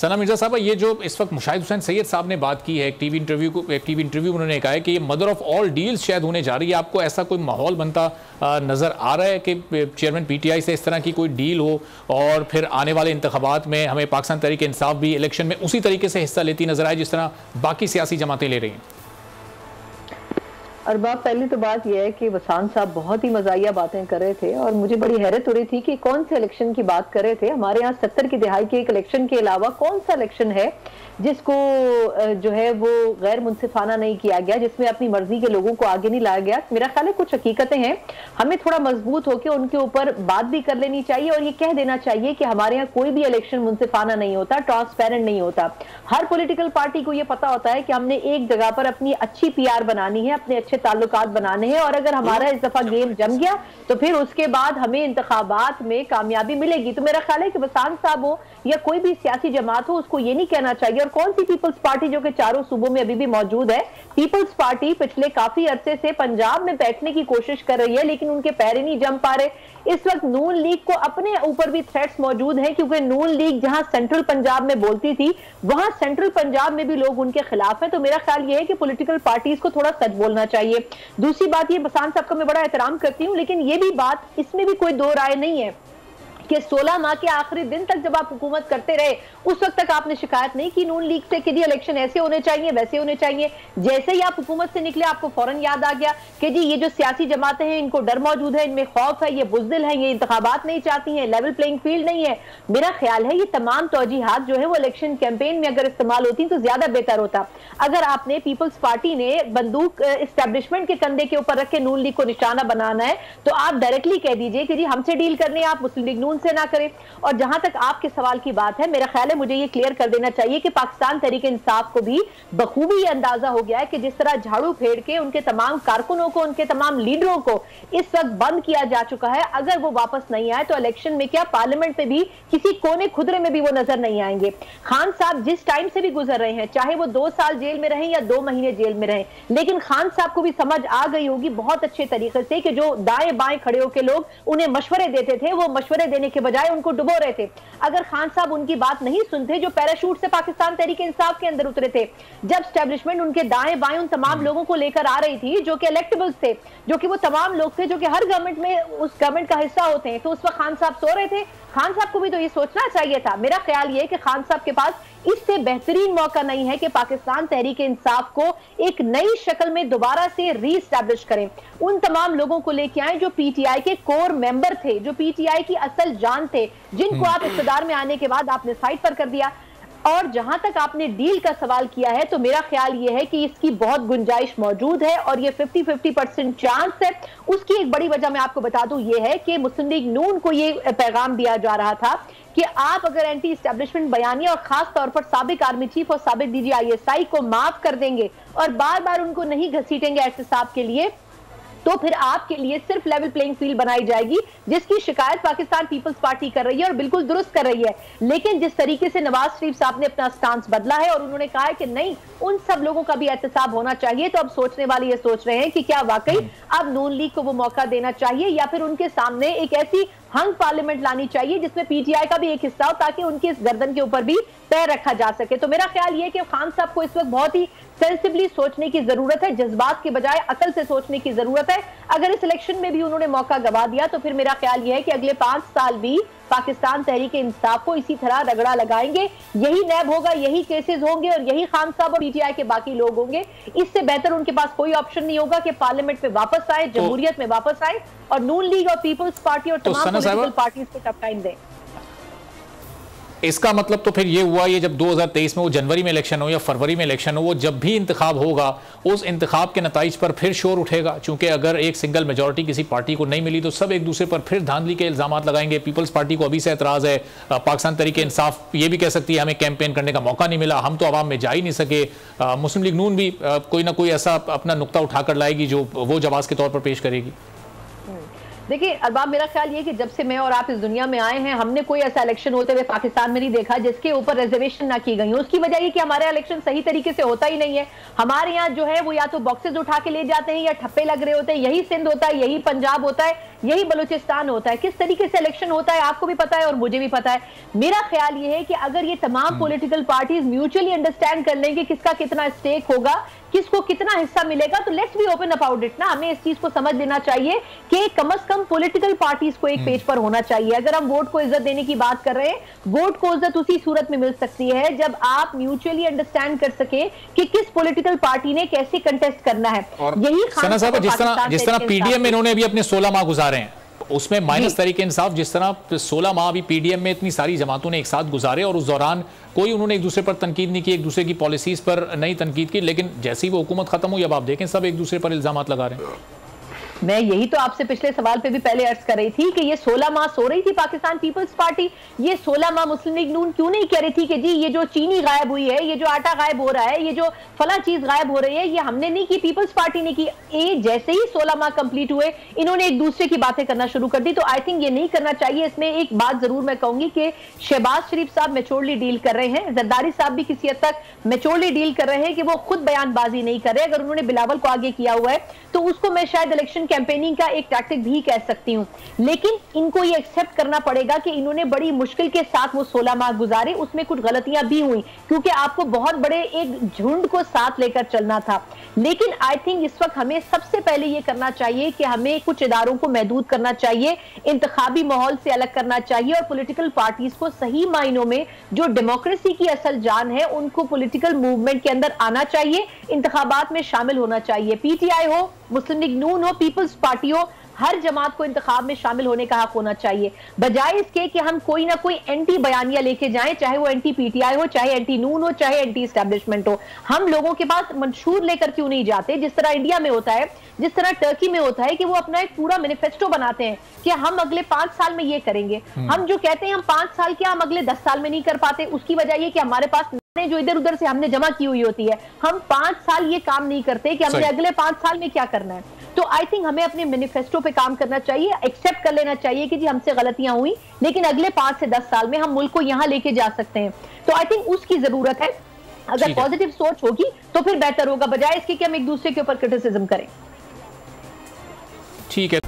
सना मिर्जा साहब, ये जो इस वक्त मुशाहिद हुसैन सैयद साहब ने बात की है एक टीवी इंटरव्यू उन्होंने कहा है कि ये मदर ऑफ ऑल डील्स शायद होने जा रही है, आपको ऐसा कोई माहौल बनता नज़र आ रहा है कि चेयरमैन पीटीआई से इस तरह की कोई डील हो और फिर आने वाले इंतखाबात में हमें पाकिस्तान तहरीक इंसाफ भी इलेक्शन में उसी तरीके से हिस्सा लेती नजर आए जिस तरह बाकी सियासी जमातें ले रही हैं? अरबाब, पहली तो बात यह है कि वसान साहब बहुत ही मजाहिया बातें कर रहे थे और मुझे बड़ी हैरत हो रही थी कि कौन से इलेक्शन की बात कर रहे थे। हमारे यहाँ 70 की दहाई के एक इलेक्शन के अलावा कौन सा इलेक्शन है जिसको जो है वो गैर मुनसिफाना नहीं किया गया, जिसमें अपनी मर्जी के लोगों को आगे नहीं लाया गया। मेरा ख्याल है कुछ हकीकतें हैं, हमें थोड़ा मजबूत होकर उनके ऊपर बात भी कर लेनी चाहिए और ये कह देना चाहिए कि हमारे यहाँ कोई भी इलेक्शन मुनसिफाना नहीं होता, ट्रांसपेरेंट नहीं होता। हर पोलिटिकल पार्टी को ये पता होता है कि हमने एक जगह पर अपनी अच्छी PR बनानी है, अपने अच्छे ताल्लुकात बनाने हैं और अगर हमारा इस दफा गेम जम गया तो फिर उसके बाद हमें इंतखाबात में कामयाबी मिलेगी। तो मेरा ख्याल है कि वसान साहब हो या कोई भी सियासी जमात हो, उसको ये नहीं कहना चाहिए। और कौन सी पीपल्स पार्टी जो कि चारों सूबों में अभी भी मौजूद है, पीपल्स पार्टी पिछले काफी अरसे से पंजाब में बैठने की कोशिश कर रही है लेकिन उनके पैर ही नहीं जम पा रहे। इस वक्त नून लीग को अपने ऊपर भी थ्रेट्स मौजूद हैं क्योंकि नून लीग जहां सेंट्रल पंजाब में बोलती थी वहां सेंट्रल पंजाब में भी लोग उनके खिलाफ हैं। तो मेरा ख्याल यह है कि पॉलिटिकल पार्टीज को थोड़ा सच बोलना चाहिए। दूसरी बात, ये बसान साहब का मैं बड़ा एहतराम करती हूं लेकिन ये भी बात, इसमें भी कोई दो राय नहीं है कि 16 माह के आखिरी दिन तक जब आप हुकूमत करते रहे उस वक्त तक आपने शिकायत नहीं की नून लीग से कि जी इलेक्शन ऐसे होने चाहिए, वैसे होने चाहिए। जैसे ही आप हुकूमत से निकले आपको फौरन याद आ गया कि जी ये जो सियासी जमातें हैं इनको डर मौजूद है, इनमें खौफ है, ये बुजदिल है, ये इंतखाबात नहीं चाहती हैं, लेवल प्लेइंग फील्ड नहीं है। मेरा ख्याल है ये तमाम तौजीहात जो है वो इलेक्शन कैंपेन में अगर इस्तेमाल होती तो ज्यादा बेहतर होता। अगर आपने पीपल्स पार्टी ने बंदूक इस्टेब्लिशमेंट के कंधे के ऊपर रख के नून लीग को निशाना बनाना है तो आप डायरेक्टली कह दीजिए कि जी हमसे डील करने आप मुस्लिम लीग से ना करें। और जहां तक आपके सवाल की बात है, मेरा ख्याल है मुझे ये क्लियर कर देना चाहिए कि पाकिस्तान तहरीक-ए- इंसाफ को भी बखूबी ये अंदाजा हो गया है कि जिस तरह झाड़ू फेर के उनके तमाम कारकुनों को, उनके तमाम लीडरों को इस वक्त बंद किया जा चुका है, अगर वो वापस नहीं आए तो इलेक्शन में क्या पार्लियामेंट में भी किसी कोने खुदरे में भी वो नजर नहीं आएंगे। खान साहब जिस टाइम से भी गुजर रहे हैं, चाहे वो 2 साल जेल में रहे या 2 महीने जेल में रहे, लेकिन खान साहब को भी समझ आ गई होगी बहुत अच्छे तरीके से कि जो दाएं बाएं खड़े होकर लोग उन्हें मशवरे देते थे वो मशवरे देने के बजाय उनको डुबो रहे थे। अगर खान साहब उनकी बात नहीं सुनते जो पैराशूट से पाकिस्तान तहरीक इंसाफ के अंदर उतरे थे, जब स्टैब्लिशमेंट उनके दाएं बाएं उन तमाम लोगों को लेकर आ रही थी जो कि इलेक्टेबल्स थे, जो कि वो तमाम लोग थे जो कि हर गवर्नमेंट में उस गवर्नमेंट का हिस्सा होते हैं, तो उस वक्त खान साहब सो रहे थे। खान साहब को भी तो ये सोचना चाहिए था। मेरा ख्याल ये है कि खान साहब के पास इससे बेहतरीन मौका नहीं है कि पाकिस्तान तहरीक इंसाफ को एक नई शक्ल में दोबारा से रीस्टैब्लिश करें। उन तमाम लोगों को लेके आए जो PTI के कोर मेंबर थे, जो PTI की असल जान थे, जिनको आप इख्तियार में आने के बाद आपने साइड पर कर दिया। और जहां तक आपने डील का सवाल किया है तो मेरा ख्याल यह है कि इसकी बहुत गुंजाइश मौजूद है और ये 50-50% चांस है। उसकी एक बड़ी वजह मैं आपको बता दूं ये है कि मुस्लिम लीग नून को ये पैगाम दिया जा रहा था कि आप अगर एंटी एस्टेब्लिशमेंट बयानी और खास तौर पर साबिक आर्मी चीफ और साबिक DGISI को माफ कर देंगे और बार बार उनको नहीं घसीटेंगे एहतसाब के लिए तो फिर आपके लिए सिर्फ लेवल प्लेइंग फील्ड बनाई जाएगी, जिसकी शिकायत पाकिस्तान पीपल्स पार्टी कर रही है और बिल्कुल दुरुस्त कर रही है। लेकिन जिस तरीके से नवाज शरीफ साहब ने अपना स्टांस बदला है और उन्होंने कहा है कि नहीं, उन सब लोगों का भी एहतसाब होना चाहिए, तो अब सोचने वाले ये सोच रहे हैं कि क्या वाकई अब नून लीग को वो मौका देना चाहिए या फिर उनके सामने एक ऐसी हंग पार्लियामेंट लानी चाहिए जिसमें PTI का भी एक हिस्सा हो ताकि उनकी इस गर्दन के ऊपर भी पैर रखा जा सके। तो मेरा ख्याल ये कि खान साहब को इस वक्त बहुत ही सेंसिबली सोचने की जरूरत है, जज्बात के बजाय अकल से सोचने की जरूरत है। अगर इस इलेक्शन में भी उन्होंने मौका गवा दिया तो फिर मेरा ख्याल यह है कि अगले 5 साल भी पाकिस्तान तहरीक इंसाफ को इसी तरह रगड़ा लगाएंगे, यही नैब होगा, यही केसेस होंगे और यही खान साहब और PTI के बाकी लोग होंगे। इससे बेहतर उनके पास कोई ऑप्शन नहीं होगा कि पार्लियामेंट में वापस आए, जमहूरियत में वापस आए और नून लीग और पीपल्स पार्टी और तमाम पॉलिटिकल पार्टीज को टफ टाइम दें। इसका मतलब तो फिर ये हुआ, ये जब 2023 में वो जनवरी में इलेक्शन हो या फरवरी में इलेक्शन हो, वो जब भी इंतखाब होगा उस इंतखाब के नतीजे पर फिर शोर उठेगा, क्योंकि अगर एक सिंगल मेजॉरिटी किसी पार्टी को नहीं मिली तो सब एक दूसरे पर फिर धांधली के इल्जाम लगाएंगे। पीपल्स पार्टी को अभी से एतराज़ है, पाकिस्तान तहरीक इंसाफ ये भी कह सकती है हमें कैंपेन करने का मौका नहीं मिला, हम तो आवाम में जा ही नहीं सके। मुस्लिम लीग नून भी कोई ना कोई ऐसा अपना नुक्ता उठाकर लाएगी जो वो जवाब के तौर पर पेश करेगी। देखिए अरबाब, मेरा ख्याल ये कि जब से मैं और आप इस दुनिया में आए हैं, हमने कोई ऐसा इलेक्शन होते हुए पाकिस्तान में नहीं देखा जिसके ऊपर रिजर्वेशन ना की गई हो। उसकी वजह ये कि हमारे इलेक्शन सही तरीके से होता ही नहीं है। हमारे यहाँ जो है वो या तो बॉक्सेज उठा के ले जाते हैं या ठप्पे लग रहे होते हैं। यही सिंध होता है, यही पंजाब होता है, यही बलूचिस्तान होता है। किस तरीके से इलेक्शन होता है आपको भी पता है और मुझे भी पता है। मेरा ख्याल ये है कि अगर ये तमाम पॉलिटिकल पार्टीज म्यूचुअली अंडरस्टैंड कर लेंगे किसका कितना स्टेक होगा, किसको कितना हिस्सा मिलेगा, तो let's be open about it ना। हमें इस चीज को समझ लेना चाहिए कि कम से कम पॉलिटिकल पार्टीज को एक पेज पर होना चाहिए। अगर हम वोट को इज्जत देने की बात कर रहे हैं, वोट को इज्जत उसी सूरत में मिल सकती है जब आप म्यूचुअली अंडरस्टैंड कर सके कि किस पॉलिटिकल पार्टी ने कैसे कंटेस्ट करना है। यही खान साहब जिस तरह पीडीएम में इन्होंने भी अपने 16 माह गुजारे हैं, उसमें माइनस तरीके इंसाफ जिस तरह 16 माह भी पीडीएम में इतनी सारी जमातों ने एक साथ गुजारे और उस दौरान कोई उन्होंने एक दूसरे पर तनकीद नहीं की, एक दूसरे की पॉलिसीज पर नहीं तनकीद की, लेकिन जैसी वो हुकूमत खत्म हुई अब आप देखें सब एक दूसरे पर इल्जाम लगा रहे हैं। मैं यही तो आपसे पिछले सवाल पे भी पहले अर्ज कर रही थी कि ये 16 माह सो रही थी पाकिस्तान पीपल्स पार्टी, ये 16 माह मुस्लिम लीग नून क्यों नहीं कह रही थी कि जी ये जो चीनी गायब हुई है, ये जो आटा गायब हो रहा है, ये जो फला चीज गायब हो रही है, ये हमने नहीं की, पीपल्स पार्टी ने की। जैसे ही 16 माह कंप्लीट हुए इन्होंने एक दूसरे की बातें करना शुरू कर दी। तो आई थिंक ये नहीं करना चाहिए। इसमें एक बात जरूर मैं कहूंगी कि शहबाज शरीफ साहब मेच्योरली डील कर रहे हैं, जरदारी साहब भी किसी हद तक मेच्योरली डील कर रहे हैं कि वो खुद बयानबाजी नहीं कर रहे। अगर उन्होंने बिलावल को आगे किया हुआ है तो उसको मैं शायद इलेक्शन कैंपेनिंग का एक टैक्टिक भी कह सकती हूं, लेकिन इनको ये एक्सेप्ट करना पड़ेगा कि इन्होंने बड़ी मुश्किल के साथ वो 16 माह गुजारे, उसमें कुछ गलतियां भी हुई क्योंकि आपको बहुत बड़े एक झुंड को साथ लेकर चलना था। लेकिन आई थिंक इस वक्त हमें सबसे पहले ये करना चाहिए कि हमें कुछ इदारों को महदूद करना चाहिए, इंतखाबी माहौल से अलग करना चाहिए और पॉलिटिकल पार्टीज को सही मायनों में जो डेमोक्रेसी की असल जान है उनको पॉलिटिकल मूवमेंट के अंदर आना चाहिए, इंतखाबात में शामिल होना चाहिए। पीटीआई हो, मुस्लिम लीग नून हो, पीपल्स पार्टी हो, हर जमात को इंतखाब में शामिल होने का हक होना चाहिए, बजाय इसके कि हम कोई ना कोई एंटी बयानिया लेके जाएं, चाहे वो एंटी पीटीआई हो, चाहे एंटी नून हो, चाहे एंटी एस्टेब्लिशमेंट हो। हम लोगों के पास मंशूर लेकर क्यों नहीं जाते जिस तरह इंडिया में होता है, जिस तरह टर्की में होता है कि वो अपना एक पूरा मैनिफेस्टो बनाते हैं कि हम अगले 5 साल में ये करेंगे। हम जो कहते हैं हम 5 साल क्या, हम अगले 10 साल में नहीं कर पाते। उसकी वजह यह कि हमारे पास जो इधर उधर से हमने जमा की हुई होती है, हम 5 साल ये काम नहीं करते कि हमने अगले 5 साल में क्या करना है। तो आई थिंक हमें अपने मैनिफेस्टो पे काम करना चाहिए, एक्सेप्ट कर लेना चाहिए कि जी हमसे गलतियां हुई लेकिन अगले 5 से 10 साल में हम मुल्क को यहां लेके जा सकते हैं। तो आई थिंक उसकी जरूरत है। अगर पॉजिटिव सोच होगी तो फिर बेहतर होगा, बजाय इसके कि हम एक दूसरे के ऊपर क्रिटिसिज्म करें। ठीक है,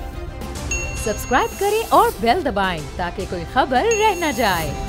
सब्सक्राइब करें और बेल दबाएं ताकि कोई खबर रह न जाए।